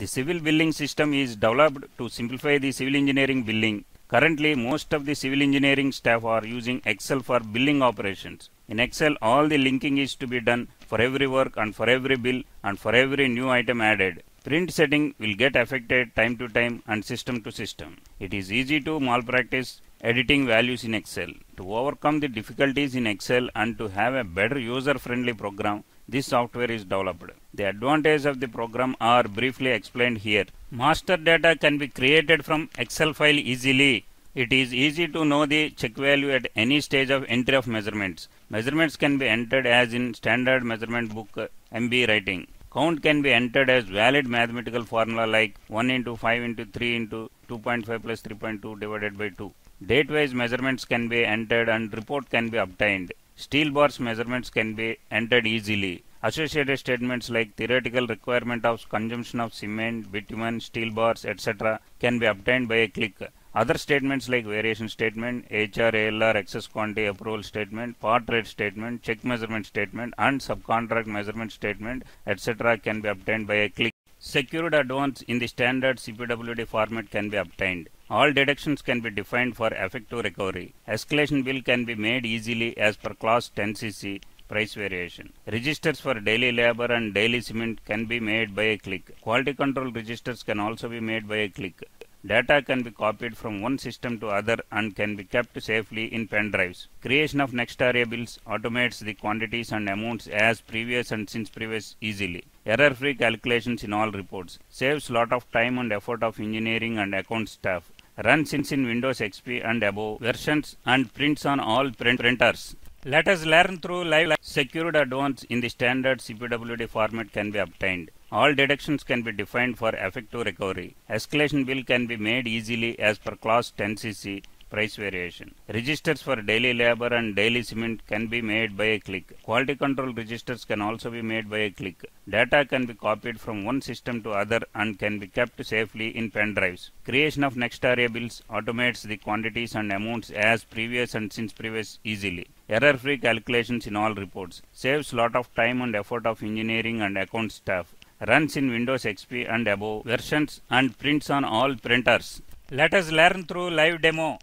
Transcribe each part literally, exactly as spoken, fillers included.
The civil billing system is developed to simplify the civil engineering billing. Currently, most of the civil engineering staff are using Excel for billing operations. In Excel, all the linking is to be done for every work and for every bill and for every new item added. Print setting will get affected time to time and system to system. It is easy to malpractice editing values in Excel. To overcome the difficulties in Excel and to have a better user-friendly program, this software is developed. The advantages of the program are briefly explained here. Master data can be created from Excel file easily. It is easy to know the check value at any stage of entry of measurements. Measurements can be entered as in standard measurement book M B writing. Count can be entered as valid mathematical formula like one into five into three into two point five plus three point two divided by two. Date-wise measurements can be entered and report can be obtained. Steel bars measurements can be entered easily. Associated statements like theoretical requirement of consumption of cement, bitumen, steel bars, et cetera can be obtained by a click. Other statements like variation statement, H R, A L R, excess quantity approval statement, part rate statement, check measurement statement and subcontract measurement statement, et cetera can be obtained by a click. Secured advance in the standard C P W D format can be obtained. All deductions can be defined for effective recovery. Escalation bill can be made easily as per Clause ten C C, price variation. Registers for daily labor and daily cement can be made by a click. Quality control registers can also be made by a click. Data can be copied from one system to other and can be kept safely in pen drives. Creation of next area bills automates the quantities and amounts as previous and since previous easily. Error-free calculations in all reports. Saves lot of time and effort of engineering and account staff. Run since in Windows X P and above versions and prints on all print printers. Let us learn through live. Secured advance in the standard C P W D format can be obtained. All deductions can be defined for effective recovery. Escalation bill can be made easily as per Clause ten C C, price variation. Registers for daily labor and daily cement can be made by a click. Quality control registers can also be made by a click. Data can be copied from one system to other and can be kept safely in pen drives. Creation of next area bills automates the quantities and amounts as previous and since previous easily. Error-free calculations in all reports. Saves lot of time and effort of engineering and account staff. Runs in Windows X P and above versions and prints on all printers. Let us learn through live demo.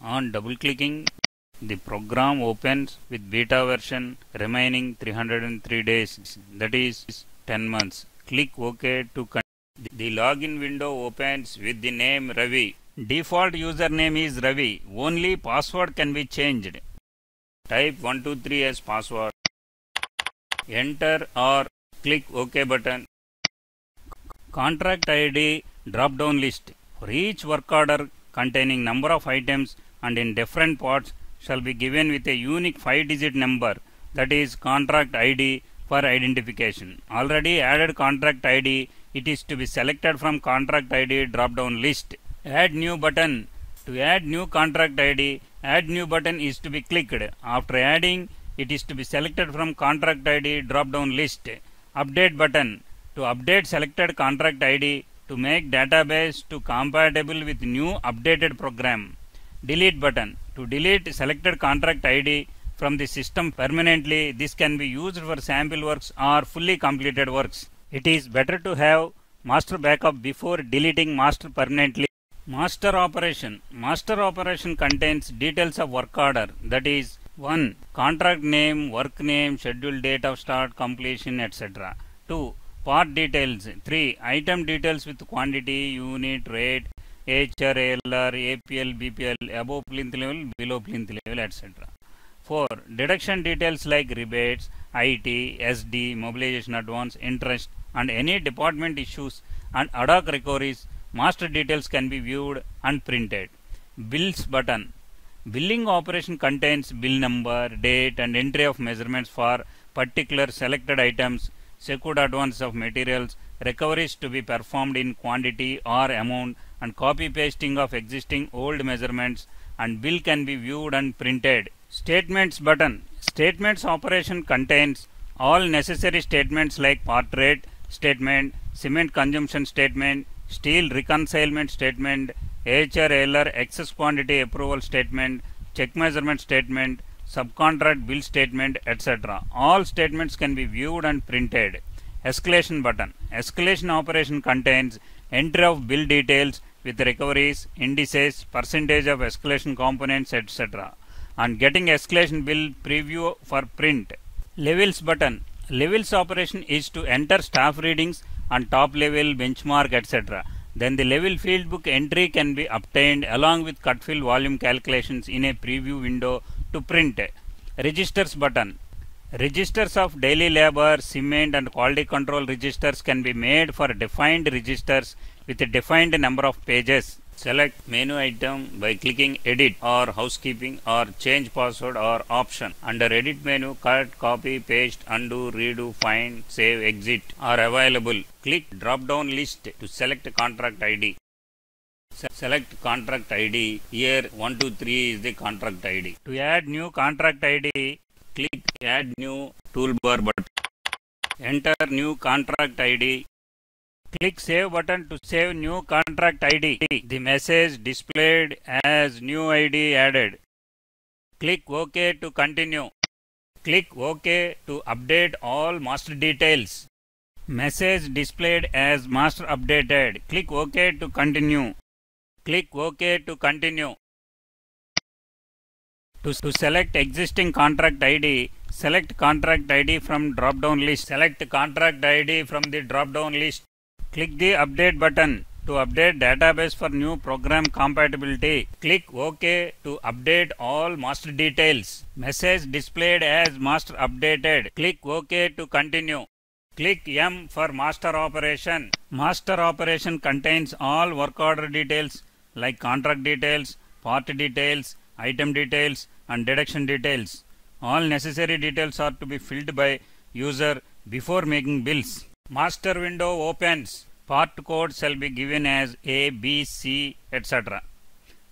On double-clicking, the program opens with beta version remaining three hundred three days, that is ten months. Click OK to continue. The login window opens with the name Ravi. Default username is Ravi. Only password can be changed. Type one two three as password. Enter or click OK button. Contract I D drop-down list. For each work order containing number of items and in different parts shall be given with a unique five digit number, that is contract I D for identification. Already added contract I D, it is to be selected from contract I D drop-down list. Add new button. To add new contract I D, add new button is to be clicked. After adding, it is to be selected from contract I D drop-down list. Update button. To update selected contract I D, to make database to compatible with new updated program. Delete button. To delete selected contract I D from the system permanently, this can be used for sample works or fully completed works. It is better to have master backup before deleting master permanently. Master operation. Master operation contains details of work order, that is one Contract name, work name, schedule date of start, completion, et cetera. two Part details. three Item details with quantity, unit, rate, H R, A L R, A P L, B P L, above plinth level, below plinth level, et cetera. four Deduction details like rebates, I T, S D, mobilization advance, interest, and any department issues and ad hoc recoveries. Master details can be viewed and printed. Bills button. Billing operation contains bill number, date, and entry of measurements for particular selected items. Secured advance of materials, recoveries to be performed in quantity or amount, and copy pasting of existing old measurements, and bill can be viewed and printed. Statements button. Statements operation contains all necessary statements like part rate statement, cement consumption statement, steel reconciliation statement, H R L R excess quantity approval statement, check measurement statement, subcontract bill statement, et cetera. All statements can be viewed and printed. Escalation button. escalation operation contains entry of bill details with recoveries, indices, percentage of escalation components, et cetera. And getting escalation bill preview for print. Levels button. Levels operation is to enter staff readings and top level benchmark, et cetera. Then the level field book entry can be obtained along with cut fill volume calculations in a preview window to print. Registers button. Registers of daily labor, cement and quality control registers can be made for defined registers with a defined number of pages. Select menu item by clicking edit or housekeeping or change password or option. Under edit menu, cut, copy, paste, undo, redo, find, save, exit are available. Click drop down list to select contract I D. Select contract I D. Here one two three is the contract I D. To add new contract I D, click add new toolbar button. Enter new contract I D. Click Save button to save new contract I D. The message displayed as new I D added. Click OK to continue. Click OK to update all master details. Message displayed as master updated. Click OK to continue. Click OK to continue. To, to select existing contract I D, select contract I D from drop-down list. Select contract I D from the drop-down list. Click the update button to update database for new program compatibility. Click OK to update all master details. Message displayed as master updated. Click OK to continue. Click M for master operation. Master operation contains all work order details like contract details, part details, item details and deduction details. All necessary details are to be filled by user before making bills. Master window opens. Part code shall be given as A, B, C, et cetera.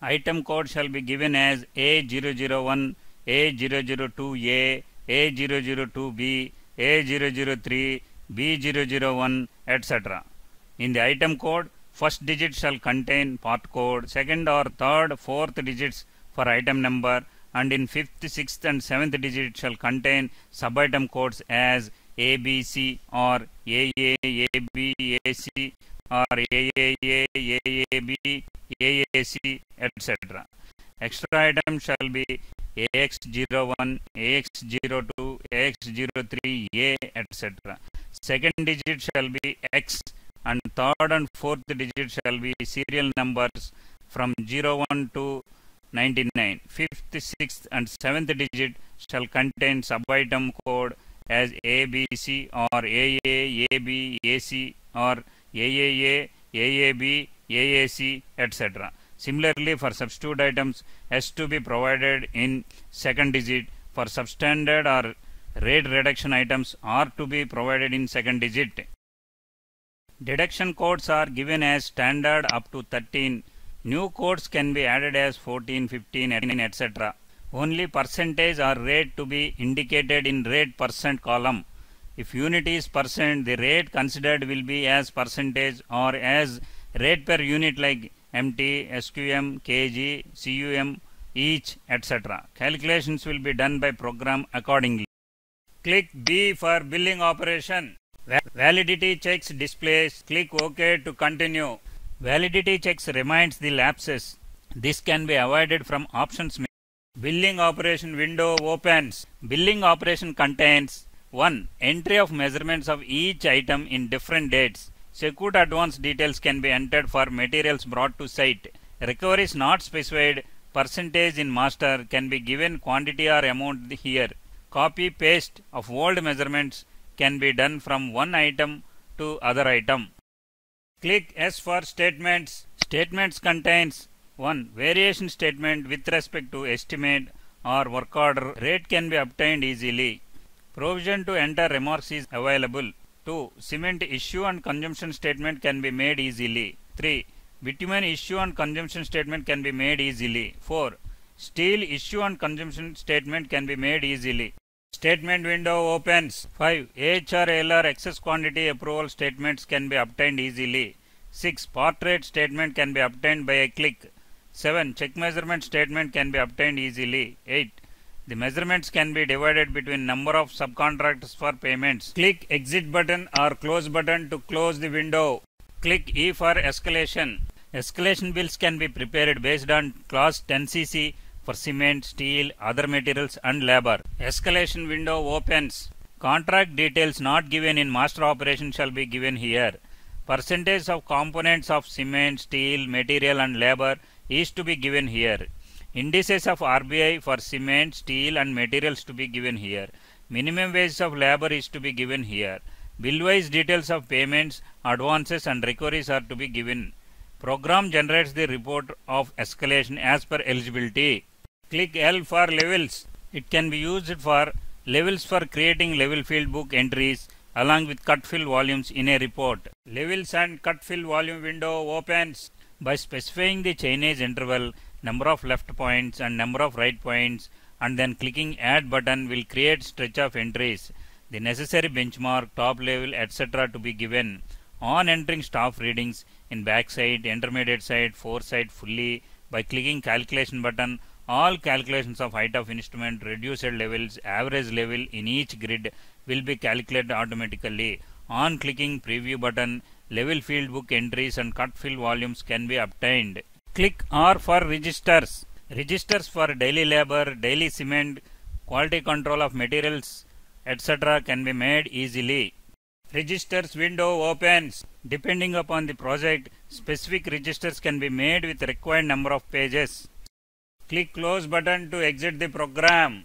Item code shall be given as A zero zero one, A zero zero two A, A zero zero two B, A zero zero three, B zero zero one, et cetera. In the item code, first digit shall contain part code, second or third, fourth digits for item number, and in fifth, sixth, and seventh digit shall contain sub-item codes as A B C or A A A B A C or A A A A A B A A C, et cetera. Extra item shall be A X zero one, A X zero two, A X zero three A, et cetera. Second digit shall be X and third and fourth digit shall be serial numbers from zero one to ninety-nine. Fifth, sixth and seventh digit shall contain sub-item code as A B C or A A A B A C or A A A A A B A A C, et cetera. Similarly, for substitute items, S to be provided in second digit. For substandard or rate reduction items, R to be provided in second digit. Deduction codes are given as standard up to thirteen. New codes can be added as fourteen, fifteen, et cetera. Only percentage or rate to be indicated in rate percent column. If unit is percent, the rate considered will be as percentage or as rate per unit like M T, S Q M, K G, C U M, each, et cetera. Calculations will be done by program accordingly. Click B for billing operation. Validity checks displays. Click OK to continue. Validity checks reminds the lapses. This can be avoided from options menu. Billing operation window opens. Billing operation contains one. Entry of measurements of each item in different dates. Secured advance details can be entered for materials brought to site. Recoveries not specified. Percentage in master can be given quantity or amount here. Copy paste of old measurements can be done from one item to other item. Click S for statements. Statements contains one. Variation statement with respect to estimate or work order. Rate can be obtained easily. Provision to enter remarks is available. two. Cement issue and consumption statement can be made easily. three. Bitumen issue and consumption statement can be made easily. four. Steel issue and consumption statement can be made easily. Statement window opens. five. H R A L R excess quantity approval statements can be obtained easily. six. Part rate statement can be obtained by a click. seven. Check measurement statement can be obtained easily. eight. The measurements can be divided between number of subcontractors for payments. Click exit button or close button to close the window. Click E for escalation. Escalation bills can be prepared based on Clause ten C C for cement, steel, other materials and labor. Escalation window opens. Contract details not given in master operation shall be given here. Percentage of components of cement, steel, material and labor is to be given here. Indices of R B I for cement, steel and materials to be given here. Minimum wage of labor is to be given here. Bill-wise details of payments, advances and recoveries are to be given. Program generates the report of escalation as per eligibility. Click L for levels. It can be used for levels for creating level field book entries along with cut fill volumes in a report. Levels and cut fill volume window opens. By specifying the chainage interval, number of left points and number of right points and then clicking add button will create stretch of entries. The necessary benchmark, top level, et cetera to be given. On entering staff readings in backside, intermediate side, foreside fully by clicking calculation button, all calculations of height of instrument, reduced levels, average level in each grid will be calculated automatically. On clicking preview button, level field book entries and cut fill volumes can be obtained. Click R for registers. Registers for daily labor, daily cement, quality control of materials, et cetera can be made easily. Registers window opens. Depending upon the project, specific registers can be made with required number of pages. Click close button to exit the program.